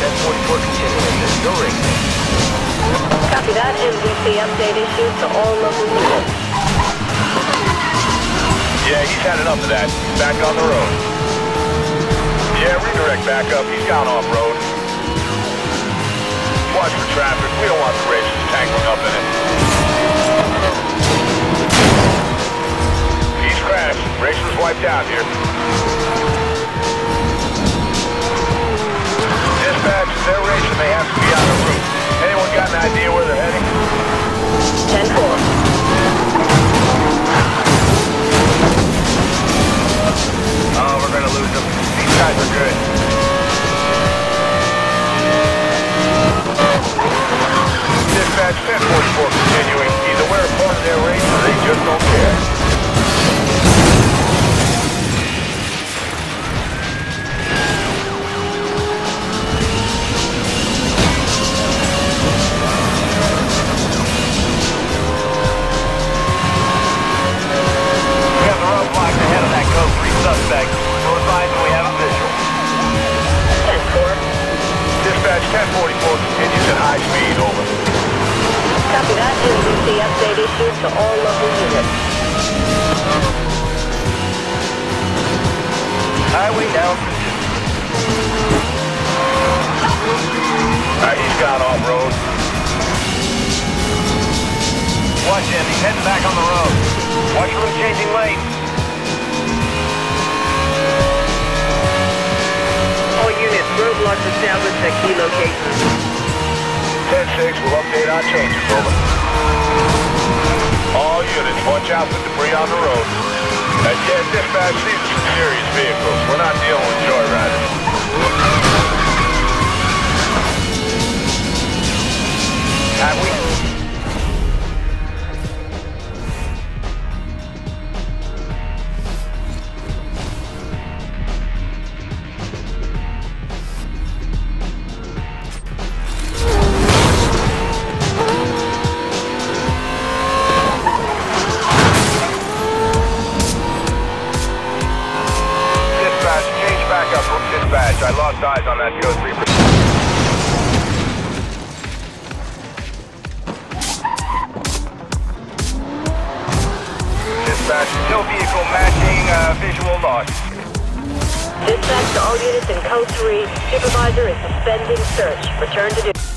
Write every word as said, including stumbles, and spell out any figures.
ten forty-four continuing this during. Copy that, M V C update issued to all local units. Yeah, he's had enough of that. Back on the road. Yeah, redirect back up. He's gone off-road. Watch for traffic. We don't want the bridge tangling up in it. He's crashed. Racer's wiped out here. Dispatch, their racer may have to be on the route. Anyone got an idea where they're heading? ten four. Oh, we're gonna lose them. These guys are good. Dispatch, ten forty-four continuing. He's aware of part of their race, or they just don't care. Suspect. We'll advise when we have a visual. ten four. Dispatch, ten forty-four continues at high speed, over. Copy that, N B C update issued to all local units. Highway down. Alright, he's gone off-road. Watch him, he's heading back on the road. Watch for him changing lanes. Roadblocks established at key locations. ten six, we'll update our changes, over. All units, watch out for debris on the road. And yeah, dispatch, these are some serious vehicles. We're not dealing with joyriders. Have we? I lost eyes on that code three. Dispatch, no vehicle matching uh, visual loss. Dispatch to all units in code three. Supervisor is suspending search. Return to duty.